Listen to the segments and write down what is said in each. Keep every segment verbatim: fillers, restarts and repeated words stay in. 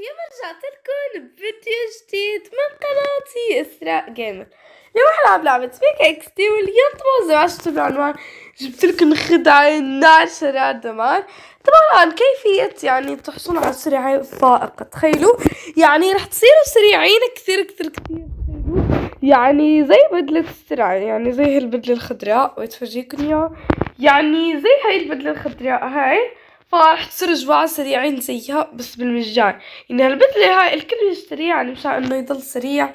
اليوم رجعت لكم بفيديو جديد من قناتي إسراء جيمر. اليوم حنلعب لعبة بي كي إكس دي، واليوم طبعا زي ما شفتوا بالعنوان جبت لكم خدعة ناشرة دمار. طبعا عن كيفية يعني تحصلوا على سرعة فائقة، تخيلوا يعني رح تصيروا سريعين كثير كثير كثير، يعني زي بدلة السرعة، يعني زي هالبدلة الخضراء وتفرجيكم اياها، يعني زي هاي البدلة الخضراء هاي، فرح تصيروا جماعة سريعين زيها بس بالمجان. يعني هالبدلة هاي الكل يشتريها يعني مشان انه يضل سريع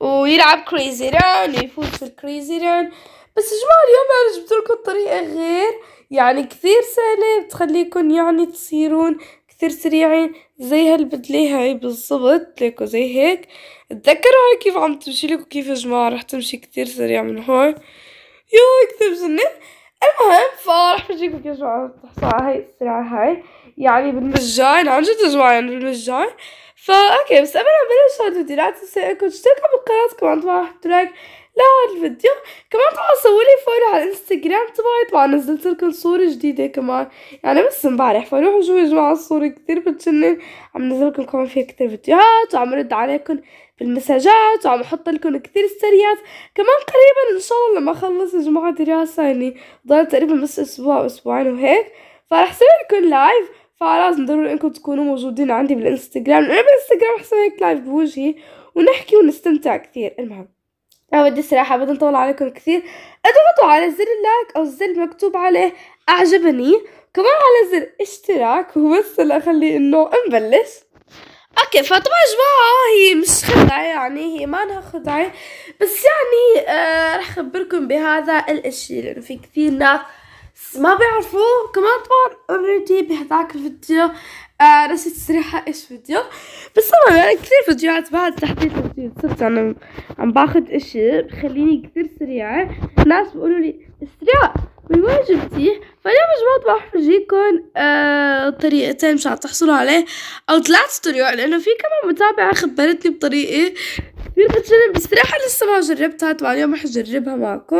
ويلعب كريزي ران ويفوز في الكريزي ران. بس جماعة اليوم انا جبتلكم طريقة غير يعني كثير سهلة بتخليكم يعني تصيرون كثير سريعين زي هالبدلة هاي بالضبط، ليكو زي هيك. تذكروا هاي كيف عم تمشي لكم، كيف يا جماعة رح تمشي كثير سريع من هون، يوه كثير بجنن. المهم فرح بجيكم يا جماعة تحصلوا على هاي السرعة هاي يعني بالمجان، عن جد يا جماعة يعني بالمجان. فا اوكي، بس قبل ما بلش هاد الفيديو لا تنسوا انكم تشتركوا بالقناة، كمان طبعا حطوا لايك لهاد الفيديو، كمان طبعا سووا لي فولو على الانستغرام تبعي، طبعا نزلت لكم صورة جديدة كمان يعني بس امبارح، فروحوا شوفوا يا جماعة الصورة كثير بتجنن، عم نزل لكم كمان فيها كثير فيديوهات وعم رد عليكم بالمساجات وعم احط لكم كثير ستوريات. كمان قريبا ان شاء الله لما اخلص يا جماعة دراسة، يعني ضل تقريبا بس اسبوع او اسبوعين وهيك، فرح سوي لكم لايف، فلازم ضروري انكم تكونوا موجودين عندي بالانستغرام، لانه بالانستغرام رح اسوي هيك لايف بوجهي ونحكي ونستمتع كثير. المهم انا بدي صراحة بدي اطول عليكم كثير، اضغطوا على زر اللايك او الزر المكتوب عليه اعجبني، كمان على زر اشتراك، وبس هلا خلي انه نبلش. اوكي، فطبعا يا جماعة هي مش خدعة، يعني هي مانها خدعة، بس يعني آه رح اخبركم بهذا الاشي لانه في كثير ناس ما بيعرفوه. كمان طبعا اوريدي بهذاك الفيديو آه نسيت صراحة ايش فيديو، بس طبعا انا يعني كثير فيديوهات بعد تحديث الفيديو صرت انا عم باخذ اشي بخليني كثير سريعة، ناس بيقولوا لي إسراء من وين جبتيه؟ فاليوم يا جماعة رح فرجيكم آه طريقتين مشان تحصلوا عليه او ثلاث طرق، لانه في كمان متابعة خبرتني بطريقة كثير بتجنن، بس صراحة لسه ما جربتها، طبعا اليوم رح اجربها معكم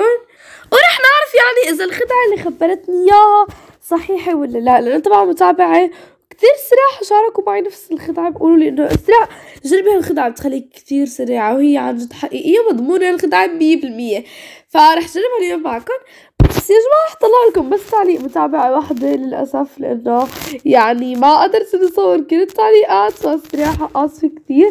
ورح نعرف يعني اذا الخدعة اللي خبرتني اياها صحيحة ولا لا، لانه طبعا متابعة كثير سريعة شاركوا معي نفس الخدعة، بيقولوا لي انه إسراء جربي هالخدعة بتخليك كثير سريعة، وهي عن جد حقيقية مضمونة الخدعة مية بالمية، فرح جربها اليوم معكم. بس يا جماعة رح طلع لكم بس تعليق متابعة واحدة للأسف، لأنه يعني ما قدرت إني أصور كل التعليقات، فصراحة آسفة كثير،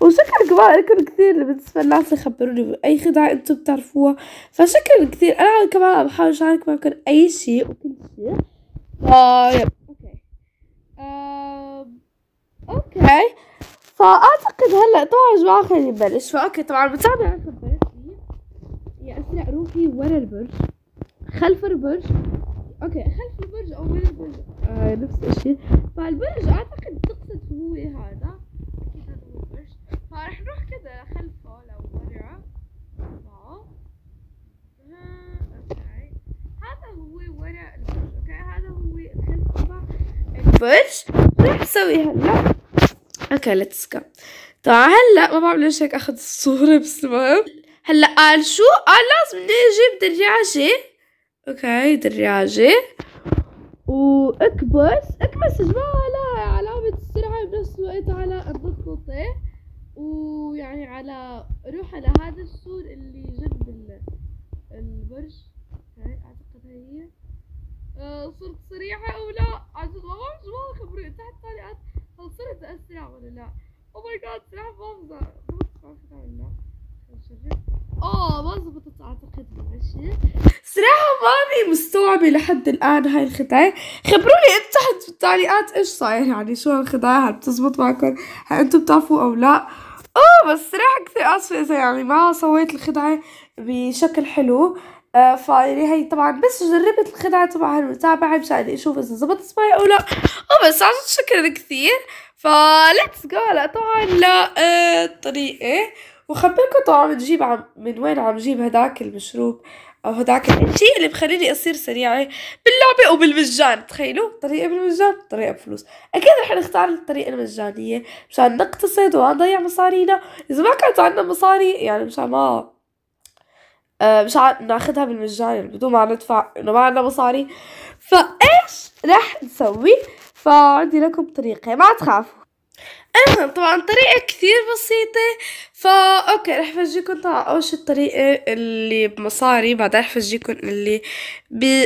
وشكرا كمان لكم كثير بالنسبة للناس اللي خبروني بأي خدعة أنتم بتعرفوها، فشكرا كثير. أنا كمان عم بحاول أشارك معكم أي شيء وكل شيء. آه اوكي، فاعتقد هلا طبعا يا جماعه خلينا نبلش. فاوكي طبعا متابعة خبرتني يا إسراء روحي ورا البرج، خلف البرج، اوكي خلف البرج او ورا البرج آه نفس الشيء، فالبرج اعتقد تقصد هو هذا، اكيد هذا هو البرج، فرح نروح كذا خلفه لو ورا، واو اوكي هذا هو ورا البرج، اوكي هذا هو الخلف تبع البرج. رح اسوي هلا اوكي ليتس جو. طبعا هلا ما بعرف ليش هيك اخذ الصورة، بس المهم هلا قال شو؟ قال لازم نجيب دراجة، اوكي دراجة واكبس اكبس يا جماعة على علامة السرعة بنفس الوقت على الضغطة، ويعني على روح على هذا السور اللي جنب البرج، اوكي اعتقد هي صرت سريعة او لا؟ عن جد ما بعرف جماعة خبروني تحت التعليقات هل صرت اسرع ولا لا؟ او ماي جاد صراحة ما بظبط، ما بعرف اعمل ولا لا؟ نشوف. اه ما زبطت اعتقد ماشي، صراحة ماني مستوعبة لحد الان هاي الخدعة، خبروني انتم تحت بالتعليقات ايش صاير، يعني شو هالخدعة، هل بتزبط معكم؟ هل انتم بتعرفوا او لا؟ اه بس صراحة كثير اسفة اذا يعني ما سويت الخدعة بشكل حلو. آه فيعني هي طبعا بس جربت الخدعة تبع هالمتابعة مشان اشوف اذا زبطت معي او لا، وبس عن جد شكرا كثير. فليتس جو هلا طبعا للطريقة، وخبركم طبعا بتجيب عم من وين عم جيب هداك المشروب او هداك الشيء اللي بخليني اصير سريعة باللعبة وبالمجان، تخيلوا طريقة بالمجان طريقة بفلوس، اكيد رح نختار الطريقة المجانية مشان نقتصد وما نضيع مصارينا، اذا ما كانت عندنا مصاري يعني مشان ما مش عاد ناخدها بالمجان يعني بدون ما ندفع انه ما عندنا مصاري. فايش رح نسوي؟ فعندي لكم طريقة ما تخافوا. المهم طبعا طريقة كثير بسيطة. فا اوكي رح فرجيكم طبعا اول شي الطريقة اللي بمصاري، بعدين رح فرجيكم اللي ب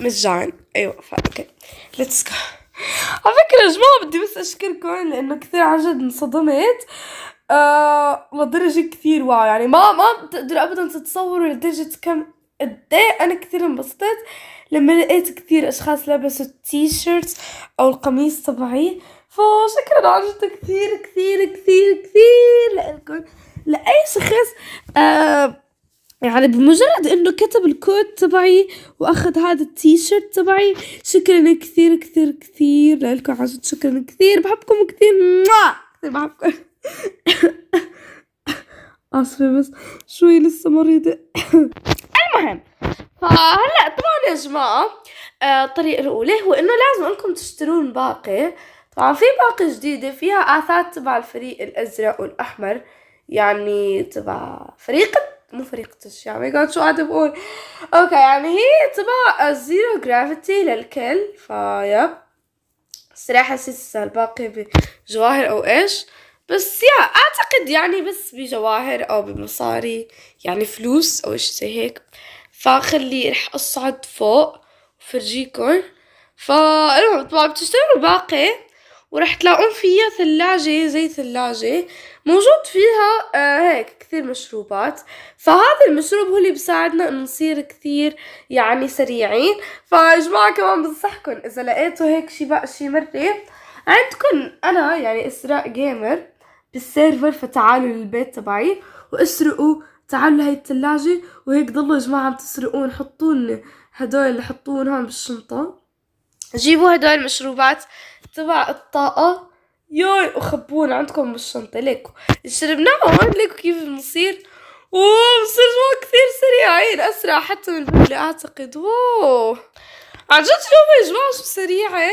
مجان. ايوه فا اوكي ليتس جو. على فكرة يا جماعة بدي بس اشكركم لانه كثير عن جد انصدمت آه لدرجة كثير واو، يعني ما ما بتقدروا ابدا تتصوروا لدرجة كم قد ايه انا كثير انبسطت لما لقيت كثير اشخاص لابسوا التي شيرت او القميص تبعي. فشكرا عن جد كثير كثير كثير كثير لإلكم، لأي شخص آه يعني بمجرد انه كتب الكود تبعي واخذ هذا التي شيرت تبعي. شكرا كثير كثير كثير لإلكم عن جد، شكرا كثير، بحبكم كثير كثير بحبكم. آسفة بس شوي لسه مريضة. المهم فهلا طبعا يا جماعة آه الطريقة الأولى هو انه لازم انكم تشترون باقي. طبعا في باقة جديدة فيها آثار تبع الفريق الأزرق والأحمر، يعني تبع فريق مو فريق تش يعني قاعد شو قاعدة بقول. اوكي يعني هي تبع الزيرو جرافيتي للكل. فيب الصراحة حسيت هسه الباقة بجواهر أو إيش، بس يا أعتقد يعني بس بجواهر أو بمصاري يعني فلوس أو إشي زي هيك. فخلي رح أصعد فوق وفرجيكم. فالمهم طبعا بتشتروا باقة ورح تلاقون فيها ثلاجة زي ثلاجة موجود فيها آه هيك كثير مشروبات. فهذا المشروب هو اللي بساعدنا انه نصير كثير يعني سريعين. فيا جماعة كمان بنصحكم اذا لقيتوا هيك شي بقى شي مرة عندكم، انا يعني اسراء جيمر بالسيرفر، فتعالوا للبيت تبعي واسرقوا، تعالوا لهي الثلاجة. وهيك ضلوا يا جماعة عم تسرقون، حطون هدول حطون هون بالشنطة، جيبوا هدول المشروبات تبع الطاقة ياي وخبون عندكم بالشنطة. ليكو شربناهم، ليكو كيف بنصير اوه بنصير جماعة كثير سريعين، اسرع حتى من البولة اعتقد. واو عن جد شوفوا يا جماعة شو سريعة،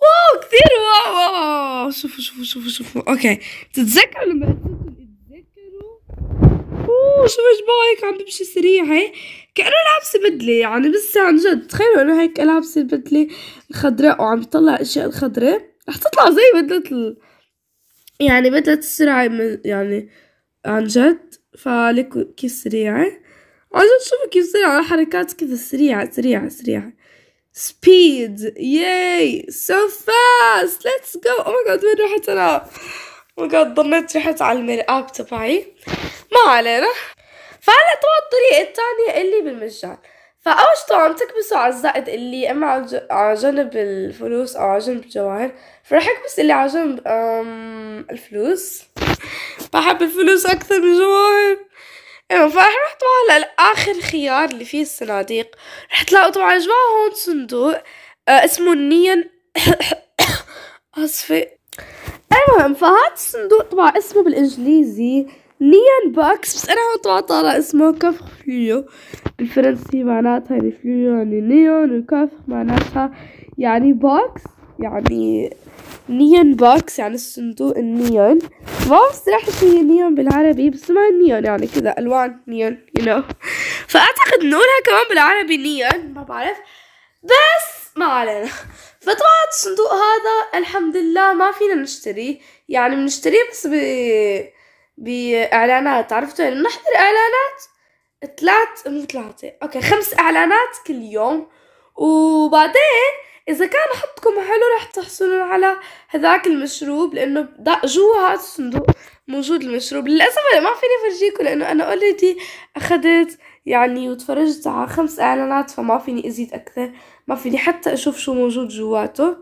واو كثير واو واو. شوفوا شوفوا شوفوا شوفوا اوكي بتتذكروا لما قلتلكم اتذكروا؟ اوه شوفوا يا جماعة هيك عم بمشي سريعة كأنه لابسة بدلة، يعني بس عن جد تخيلوا انه هيك لابسة البدلة الخضراء وعم تطلع اشياء الخضراء رح تطلع زي بدلة ال... يعني بدلة السرعة يعني عن جد. فليكو كيف سريعة عن جد، شوفوا كيف سريعة الحركات كذا سريعة سريعة سريعة سبيد ياي سو فاست ليتس جو. او ماي جاد وين رحت انا؟ او ماي جاد ضليت رحت على المرآة تبعي، ما علينا. فهلا طبعا الطريقة الثانية اللي بالمجان. فأول شي طبعا بتكبسوا على الزائد اللي اما على جنب الفلوس او على جنب الجواهر، فرح اكبس اللي على جنب الفلوس، بحب الفلوس اكثر من الجواهر. ايوه فرح نروح طبعا لآخر خيار اللي فيه الصناديق. رح تلاقوا طبعا يا جماعة هون صندوق آه اسمه نيون اسفة. المهم فهاد الصندوق طبعا اسمه بالانجليزي نيون بوكس، بس انا هون طبعا طالع اسمه كفخ فليو بالفرنسي، معناتها يعني فليو يعني نيون وكفخ معناتها يعني بوكس، يعني نيون بوكس يعني الصندوق النيون. ما بصراحة شو هي نيون بالعربي، بس ما نيون يعني كذا الوان نيون يو you نو know. فاعتقد نقولها كمان بالعربي نيون ما بعرف، بس ما علينا. فطبعا الصندوق هذا الحمد لله ما فينا نشتريه، يعني بنشتريه بس ب باعلانات. عرفتوا يعني بنحضر اعلانات ثلاث مو ثلاثة اوكي خمس اعلانات كل يوم، وبعدين اذا كان حظكم حلو رح تحصلون على هذاك المشروب، لانه جوا هذا الصندوق موجود المشروب. للاسف انا ما فيني فرجيكم لانه انا اوريدي اخذت يعني وتفرجت على خمس اعلانات، فما فيني ازيد اكثر، ما فيني حتى اشوف شو موجود جواته.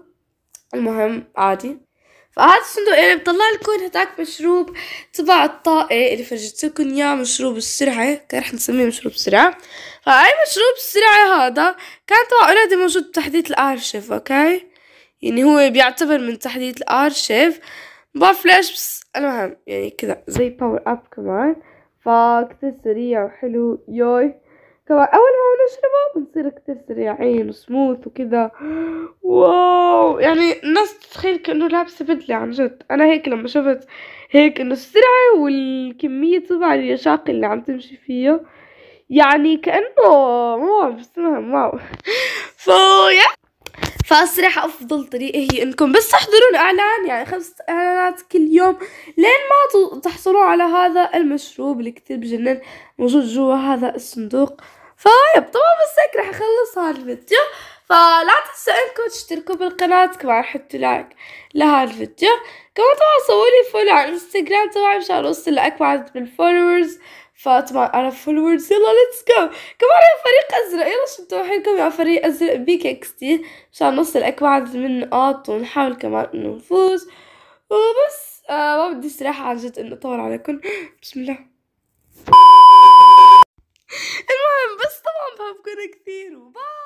المهم عادي. فهذا الصندوق يعني بطلع لكم هداك مشروب تبع الطاقة اللي فرجت لكم اياه، مشروب السرعة كان رح نسميه مشروب السرعة. فهاي مشروب السرعة هذا كان طبعا اوريدي موجود بتحديث الارشيف اوكي، يعني هو بيعتبر من تحديث الارشيف، مبعرف ليش بس المهم يعني كذا زي باور اب كمان. فكتير سريع وحلو يوي، كمان اول ما بنشربه بنصير كتير سريعين وسموث وكذا. واو يعني الناس تتخيل كأنه لابسة بدلة عن جد. انا هيك لما شفت هيك انه السرعة والكمية تبع اليشاق اللي عم تمشي فيه يعني كأنه واو بس المهم واو. فا فصراحة أفضل طريقة هي إنكم بس تحضرون إعلان، يعني خمس إعلانات كل يوم لين ما تحصلوا على هذا المشروب اللي كتير بجنن موجود جوا هذا الصندوق. فيب طبعا بس هيك رح أخلص هذا الفيديو، فلا تنسوا إنكم تشتركوا بالقناة، كمان حطوا لايك لهذا الفيديو، كمان طبعا سووا لي فولو على الانستغرام تبعي مشان أوصل لأكبر من الفولورز، فطبعا على فولورز. يلا ليتس جو كمان يا فريق أزرق، يلا شدوا حيلكم يا فريق أزرق بي كي إكس دي مشان نوصل أكبر عدد من النقاط ونحاول كمان إنه نفوز. وبس آه ما بدي صراحة عن جد إنه أطول عليكم. بسم الله. المهم بس طبعا بحبكم كثير وباي.